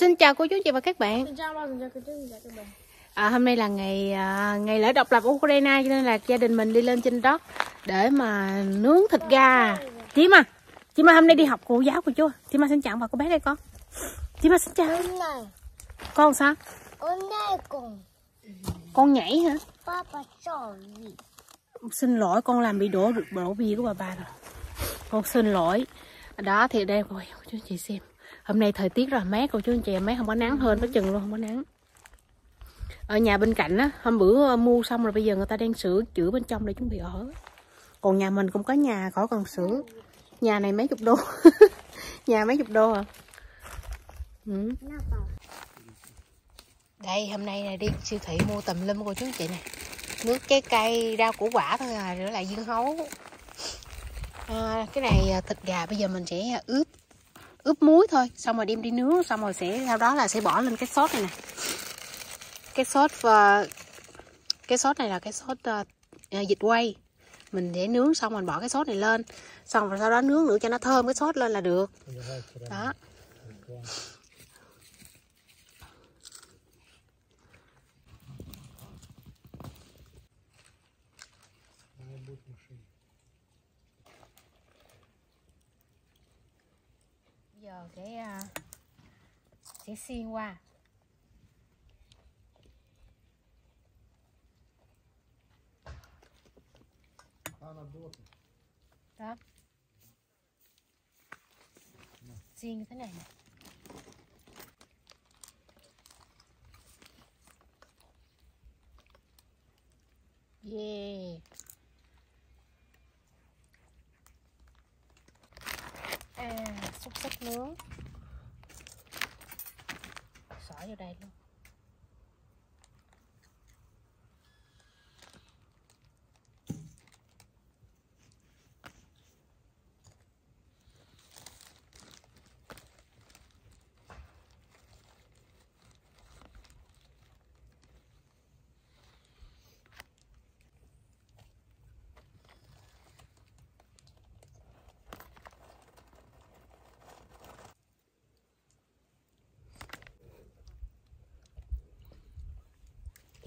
Xin chào cô chú chị và các bạn. Hôm nay là ngày lễ độc lập Ukraine, cho nên là gia đình mình đi lên trên đất để mà nướng thịt gà. Tima, Tima hôm nay đi học cô giáo của chú. Tima xin chào bà cô bé đây con. Tima xin chào. Con sao? Con nhảy hả? Xin lỗi, con làm bị đổ bia của bà rồi. Con xin lỗi. Đó thì đây cô chú chị xem. Hôm nay thời tiết rất là mát cô chú anh chị, mát không có nắng hơn nó chừng luôn, không có nắng. Ở nhà bên cạnh á, hôm bữa mua xong rồi bây giờ người ta đang sửa chữa bên trong để chuẩn bị ở. Còn nhà mình cũng có nhà khỏi cần sửa. Nhà này mấy chục đô. Nhà mấy chục đô à. Ừ. Đây hôm nay là đi siêu thị mua tùm lum cô chú anh chị nè. Nước trái cây, rau củ quả thôi à, nữa là dưa hấu. À, cái này thịt gà bây giờ mình sẽ ướp muối thôi, xong rồi đem đi nướng, xong rồi sẽ sau đó là sẽ bỏ lên cái sốt này nè. Cái sốt này là cái sốt vịt quay. Mình để nướng xong rồi bỏ cái sốt này lên, xong rồi sau đó nướng nữa cho nó thơm cái sốt lên là được. Đó. Giờ sẽ xiên qua. Đó. Xiên như thế này. Yeah. Xúc xích nướng xỏ vô đây luôn.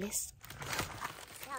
Yes. Да.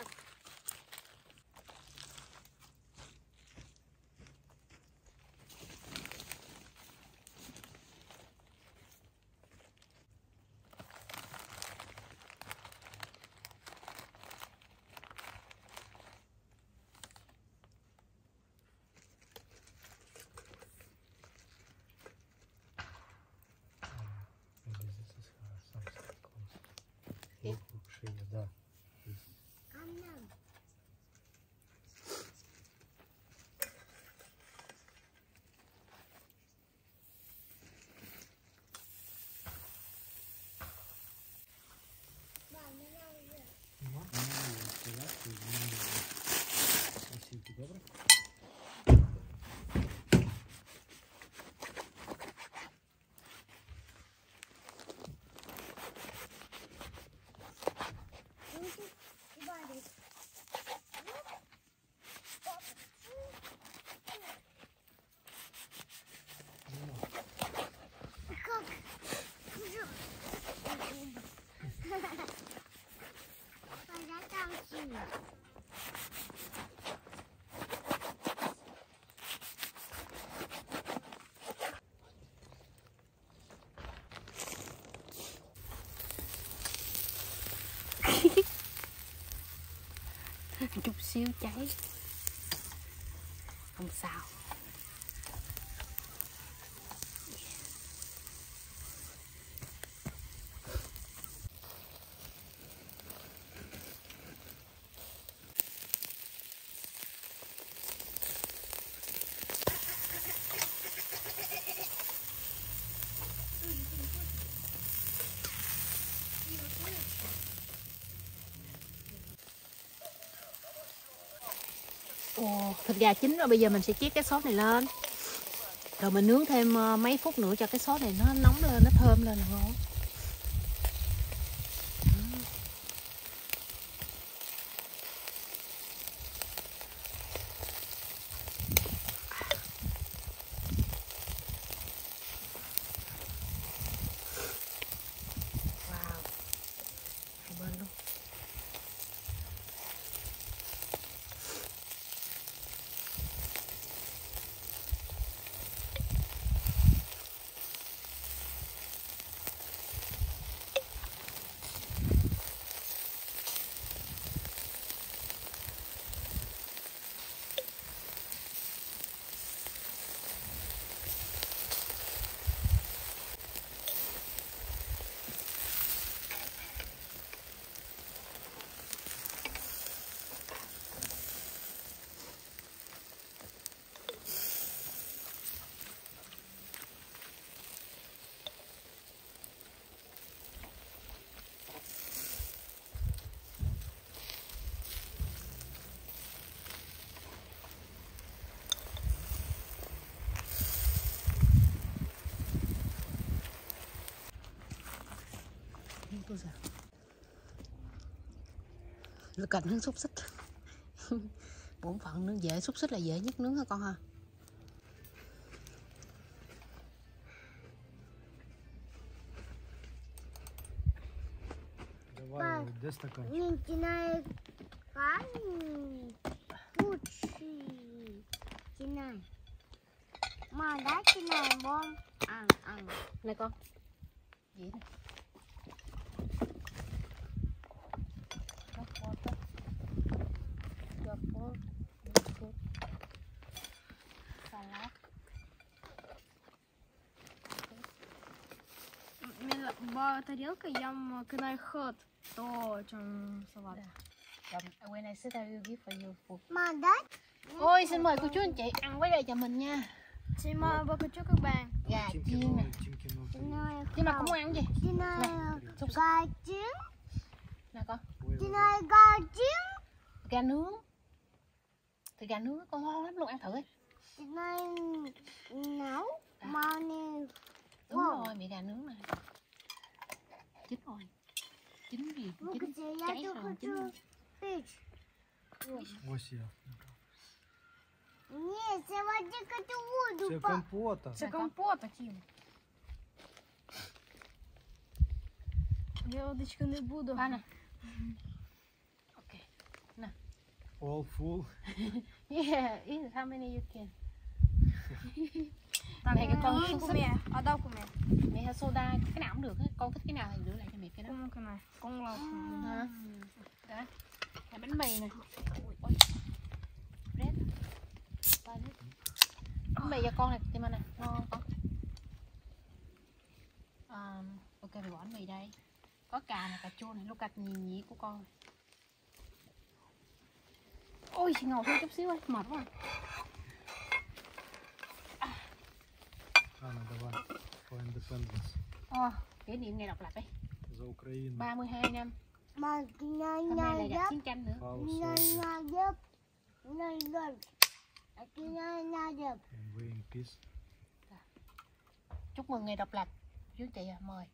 Chút xíu cháy không sao. Thịt gà chín rồi, bây giờ mình sẽ chiết cái sốt này lên. Rồi mình nướng thêm mấy phút nữa cho cái sốt này nó nóng lên, nó thơm lên là ngon. cô giờ nó cạnh nó xúc xích. Bổn phận nó dễ, xúc xích là dễ nhất nướng hả con ha. Давай, где стаканчик? Не тянай камень, кучи, тянай. Mà đá trên này bom này con gì này? Тарелка ям канай ход то чем салат. Ôi xin mời cô chú anh chị ăn với đây cho mình nha. Tima và cô chú các bạn. Gà chiên nè. Tima cũng ăn gì? Tima gà chiên. Nè con. Tima gà chiên. Gà nướng. Thì gà nướng con ngon lắm luôn, ăn thử đi. Tima nấu mà nè. Đúng rồi, mẹ gà nướng này. Chín rồi. Chín gì? Chín cháy rồi, chín rồi. Нет, це водичка, ти воду. Це компота. Це компота, Тім. Я водичку не буду. Ладно. Окей. На. All full. Yeah, eat how many you can. Mẹ cái con thích của mẹ. Ở đâu của mẹ? Mẹ hay soda, cái nào cũng được. Con thích cái nào thì đưa lại cho mẹ cái đó. Con này. Con lọc. Hả? Đó. Cái bánh mì này. Ôi. Bây giờ con này Tima nè, ngon con. Ok rồi, bỏ mì đây. Có cà này, cà chua này, lúc cạch nhì nhì của con. Ôi, chị ngồi thêm chút xíu ơi, mệt quá. Kỷ niệm ngày độc lập đi. 32 năm. Hôm nay là gặp chiến tranh nữa. Chúc mừng ngày độc lập chú chị à, mời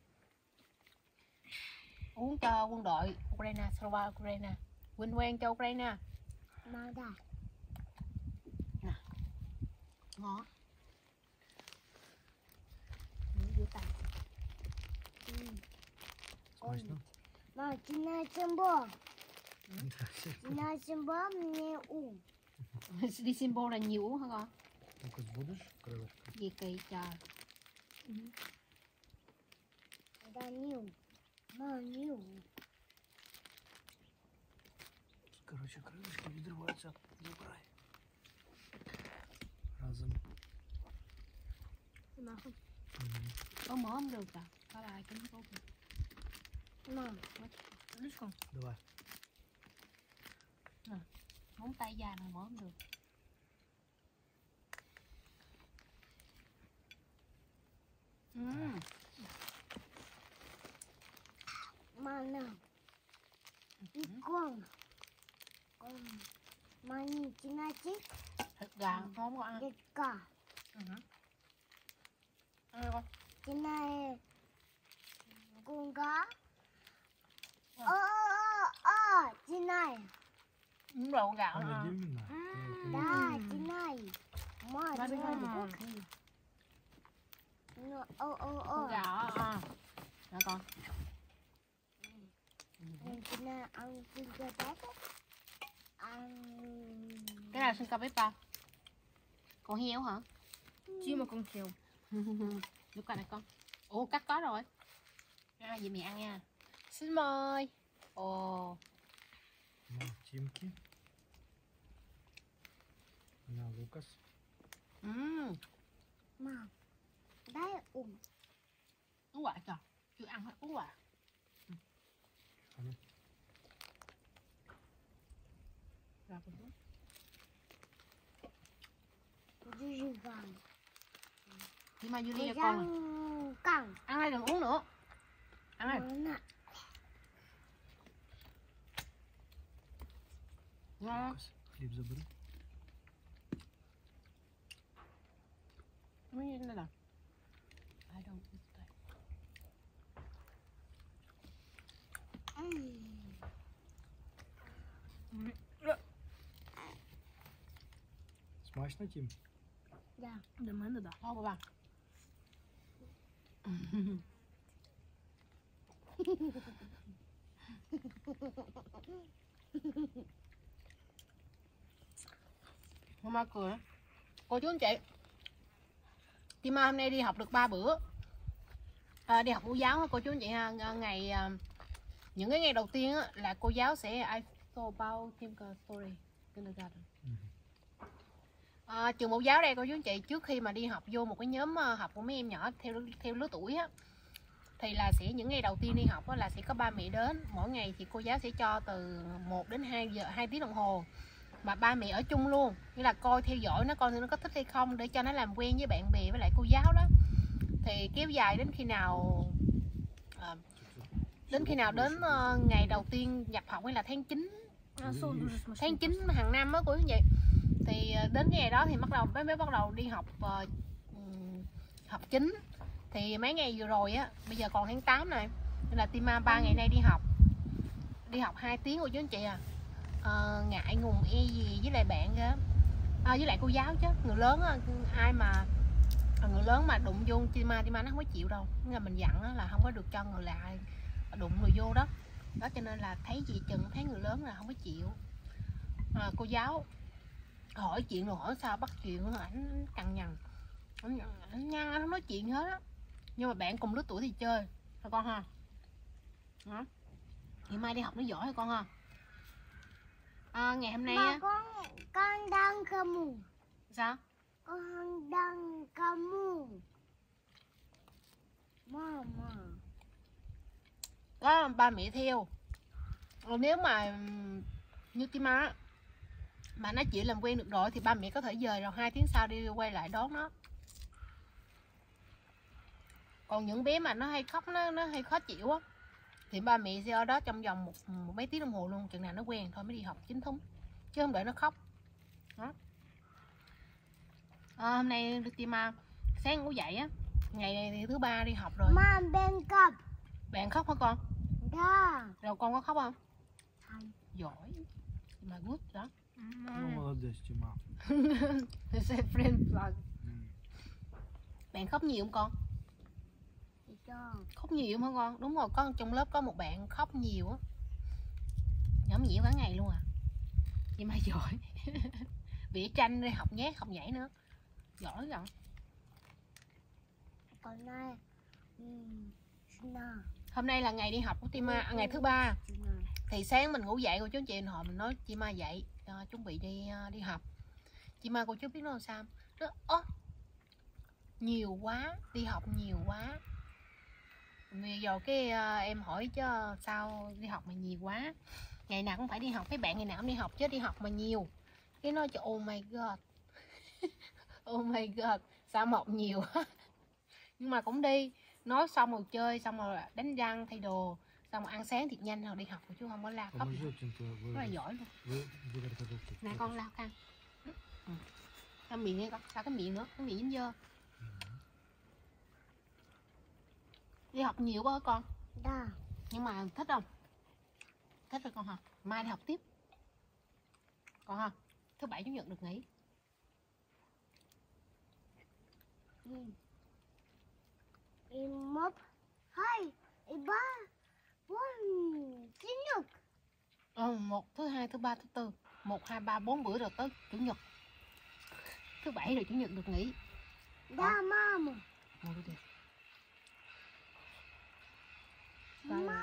uống cho quân đội Ukraine, Slava Ukraine, vinh quang cho Ukraine. Ngon. Mà chị này xem bò, chị này xem bò mình uống. Đi symbol là nhiều uống hả con? Gì kỳ trời. Đây nhiều. Мало nhiều. Короче, крылышки відриваються. Забирай. Разом. Нахуй. Có mở không được à? Có lại cái tốt. Ngon. Крылышки con. Давай. Nè. Móng tay già mà mở không được. Mà nào. Con mà nhìn chị này chứ. Thịt gà không có ăn. Thịt gà. Ăn đi con. Chị này con cá. Chị này. Đúng rồi, con gạo đó. Đó, chị này. Má đi con gạo. Con gạo đó. Đó con. Chị này ăn xin cơ tét á. Cái này xin cơ bếp ba. Con heo hả? Chứ mà con heo. Lúc này con. Ồ, cắt có rồi. À, vậy mẹ ăn nha. Xin mời. Ồ. Тимки. На, Лукас. Мам, дай ум. Uống quả trời, chưa ăn hết uống quả. Ra con chút. Thì mà Julia con này. Ăn đây đừng uống nữa. Ăn đây. Хлеб забери. Мне не надо. I don't eat that. Смачно, Тім? Да. До мене, да. Ова. Mama cười. Cô chú anh chị, Tima hôm nay đi học được 3 bữa. Đi học mẫu giáo hả cô chú anh chị ha. Ngày những cái ngày đầu tiên á, là cô giáo sẽ I saw about Tima's story kindergarten. Trường mẫu giáo đây cô chú anh chị, trước khi mà đi học vô một cái nhóm học của mấy em nhỏ theo lứa tuổi á, thì là sẽ những ngày đầu tiên đi học á, là sẽ có ba mẹ đến. Mỗi ngày thì cô giáo sẽ cho từ 1 đến 2 giờ, 2 tiếng đồng hồ mà ba mẹ ở chung luôn, nghĩa là coi theo dõi nó coi nó có thích hay không để cho nó làm quen với bạn bè với lại cô giáo đó. Thì kéo dài đến khi nào đến ngày đầu tiên nhập học hay là tháng 9 hàng năm á của như vậy, thì đến cái ngày đó thì bắt đầu mới bắt đầu đi học học chính. Thì mấy ngày vừa rồi á, bây giờ còn tháng 8 này nên là Tima 3 ngày nay đi học 2 tiếng của chú anh chị à. Ngại ngùng e gì với lại bạn đó. Với lại cô giáo chứ người lớn á, ai mà người lớn mà đụng vô Tima nó không có chịu đâu, nên là mình dặn á, là không có được cho người lạ đụng người vô đó đó, cho nên là thấy gì chừng thấy người lớn là không có chịu. Cô giáo hỏi chuyện rồi hỏi sao bắt chuyện ảnh cằn nhằn, ảnh nhăn không nói chuyện hết á, nhưng mà bạn cùng lứa tuổi thì chơi thôi con ha. Đó, ngày mai đi học nó giỏi thôi con ha. Ngày hôm nay mà con đang cà mù. Sao? Con đang cà mù. Mama. Có ba mẹ theo. Còn nếu mà như Tima mà nó chỉ làm quen được rồi thì ba mẹ có thể dời rồi 2 tiếng sau đi quay lại đón nó. Còn những bé mà nó hay khóc, nó hay khó chịu á, thì ba mẹ sẽ ở đó trong vòng một mấy tiếng đồng hồ luôn, chừng nào nó quen thôi mới đi học chính thống, chứ không để nó khóc đó. Hôm nay Tima sáng ngủ dậy á, ngày này thì thứ ba đi học rồi. Mom, bạn khóc hả con? Đó. Rồi con có khóc không? Không. Giỏi mà good đó. Bạn khóc nhiều không con? Khóc nhiều hả con? Đúng rồi, con trong lớp có một bạn khóc nhiều á, nhóm nhiễu cả ngày luôn à. Vậy mà giỏi. Vẽ tranh đi, học nhát, học nhảy nữa. Giỏi rồi. Hôm nay là ngày đi học của Tima, ngày thứ ba. Thì sáng mình ngủ dậy cô chú chị hồi mình nói Tima dậy, chuẩn bị đi học. Tima cô chú biết nó làm sao? Nó nhiều quá, đi học nhiều quá. Bây giờ cái em hỏi chứ sao đi học mà nhiều quá, ngày nào cũng phải đi học, cái bạn ngày nào cũng đi học chứ đi học mà nhiều, cái nói cho oh my god. Oh my god, sao mọc nhiều. Nhưng mà cũng đi, nói xong rồi chơi, xong rồi đánh răng thay đồ, xong rồi ăn sáng thiệt nhanh rồi đi học, chứ không có la khóc, rất là giỏi luôn. Nè con lao khăn sao miệng nghe con, sao cái miệng nữa, cái miệng dính dơ. Đi học nhiều quá hả con? Dạ. Nhưng mà thích không? Thích rồi con hả? Mai đi học tiếp con hả? Thứ bảy chủ nhật được nghỉ. Em mập 2, 3, 4, 9 nhật. Một thứ hai, thứ ba, thứ tư, 1, 2, 3, 4 bữa rồi tới chủ nhật. Thứ bảy rồi chủ nhật được nghỉ. Dạ mom.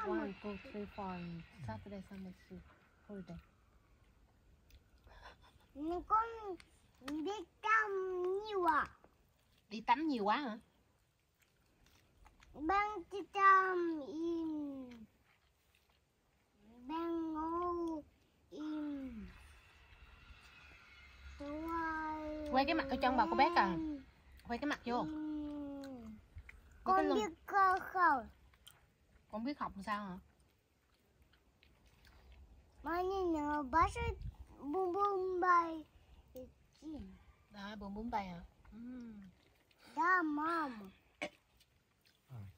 One, two, three, four, Saturday, Sunday, holiday. Con đi tắm nhiều à? Đi tắm nhiều quá hả? Bạn đi tắm im, bạn ngủ im. Quay cái mặt ở trong vào cô bé à? Quay cái mặt vô. Con đi câu cầu. Con biết học làm sao hả? Mai nữa bác sẽ bùm bùm bay. Đó, bùm bùm bay hả? Đó, mom.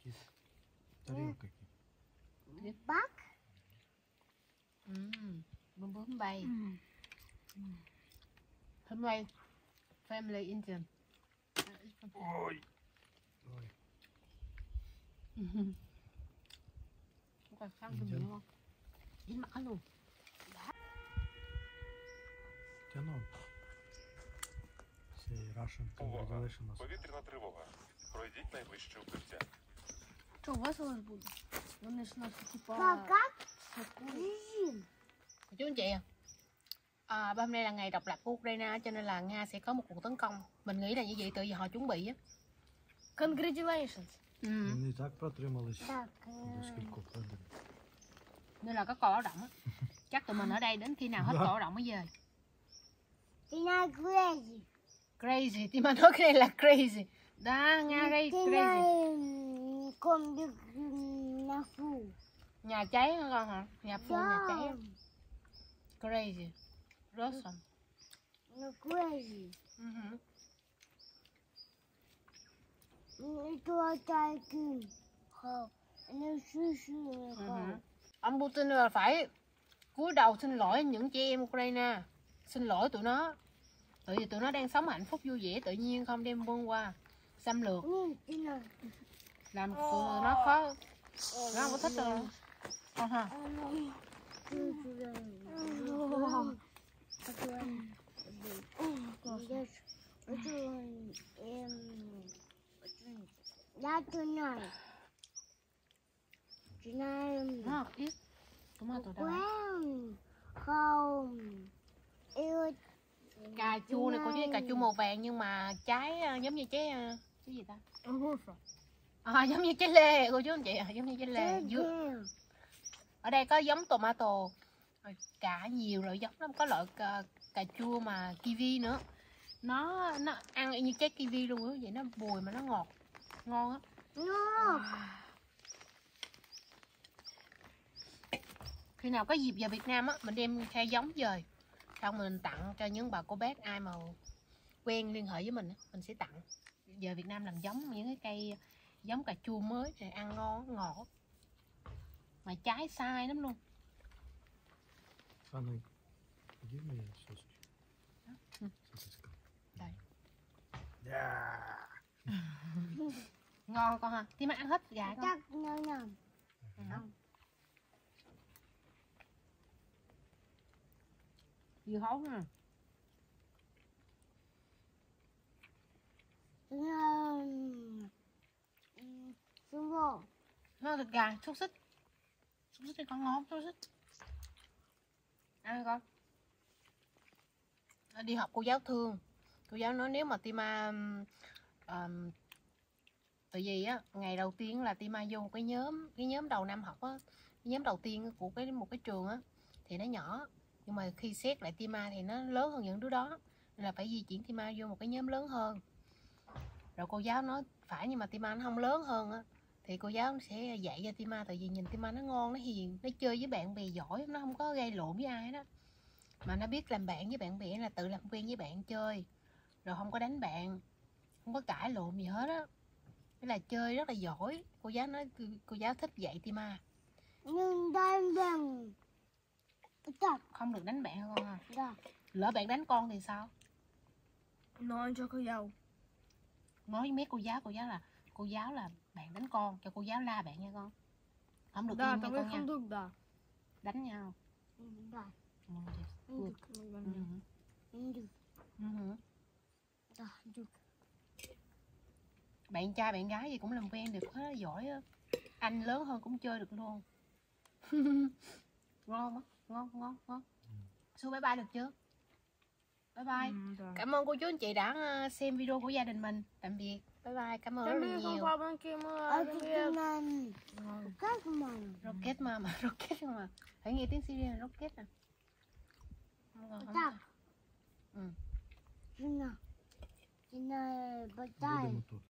Kiss. Тарелка. Бак. Bùm bùm bay. Hôm nay Family Indian. Ôi. Rồi. Không phải sang từ mình không? Dính mã luôn. Тяну. Цей Russian Congratulations у нас. Повітряна тривога. Пройдіть найближче укриття. Що, весело ж буде? Вони ж нас типа... Как? Chú anh chị ạ, hôm nay là ngày độc lập của Ukraine cho nên là Nga sẽ có một cuộc tấn công. Mình nghĩ là như vậy, từ giờ họ chuẩn bị á. Congratulations. Вони так протримались. Nên là có cổ động á. Chắc tụi mình ở đây đến khi nào hết cổ động mới về. Tina crazy. Crazy, Tima nói cái này là crazy. Đó, Nga đây crazy. Không được nhà phu. Nhà cháy hả con hả? Nhà phu, nhà cháy. Crazy. Russian. No crazy. Tôi chạy kìm. Nó suy suy con. Ông Putin là phải cúi đầu xin lỗi những chị em Ukraine. Xin lỗi tụi nó. Tại vì tụi nó đang sống hạnh phúc vui vẻ tự nhiên, không đem quân qua xâm lược. Làm tụi nó khó. Nó không có thích đâu. Con hả? Đã tụi này. Tụi này. Nó học ít. Tụi mà tụi đó. Không. Cà chua này, cô chú cà chua màu vàng nhưng mà trái giống như trái cái gì ta? À, giống như trái lê cô chú anh chị, giống như trái lê. Ở đây có giống tomato, cả nhiều loại giống lắm, có loại cà chua mà kiwi nữa. Nó ăn như trái kiwi luôn á, vậy nó bùi mà nó ngọt, ngon á. Khi nào có dịp về Việt Nam á, mình đem khay giống về. Xong mình tặng cho những bà cô bác ai mà quen liên hệ với mình, mình sẽ tặng. Giờ Việt Nam làm giống những cái cây giống cà chua mới thì ăn ngon, ngọt. Mà trái sai lắm luôn. Ngon con ha, tí mà ăn hết gà con. Dưa hấu ha. Nó thịt gà, xúc xích. Xúc xích thì con ngon, xúc xích. Ăn con. Đi học cô giáo thương. Cô giáo nói nếu mà Tima tại vì á, ngày đầu tiên là Tima vô cái nhóm đầu năm học á, cái nhóm đầu tiên của một cái trường á thì nó nhỏ. Nhưng mà khi xét lại Tima thì nó lớn hơn những đứa đó. Nên là phải di chuyển Tima vô một cái nhóm lớn hơn. Rồi cô giáo nói phải, nhưng mà Tima nó không lớn hơn á, thì cô giáo sẽ dạy cho Tima. Tại vì nhìn Tima nó ngon, nó hiền, nó chơi với bạn bè giỏi, nó không có gây lộn với ai đó. Mà nó biết làm bạn với bạn bè, là tự làm quen với bạn chơi. Rồi không có đánh bạn, không có cãi lộn gì hết á. Thế là chơi rất là giỏi. Cô giáo nói cô giáo thích dạy Tima. Nhưng đánh bạn không được đánh bạn con à? Dạ. Lỡ bạn đánh con thì sao? Nói cho cô giáo. Nói với mấy cô giáo là bạn đánh con, cho cô giáo la bạn nha con. Không được im nha con nha. Được đà. Đánh nhau. Dạ. Được. Được. Bạn trai bạn gái gì cũng làm quen được hết, giỏi á. Anh lớn hơn cũng chơi được luôn. Ngon á. Ngon. Su bye bye được chưa? Bye bye. Cảm ơn cô chú anh chị đã xem video của gia đình mình. Tạm biệt. Bye bye. Cảm ơn rất nhiều. Rocket mama, rocket mama. Hãy nghe tiếng Syria là rocket nè. Không.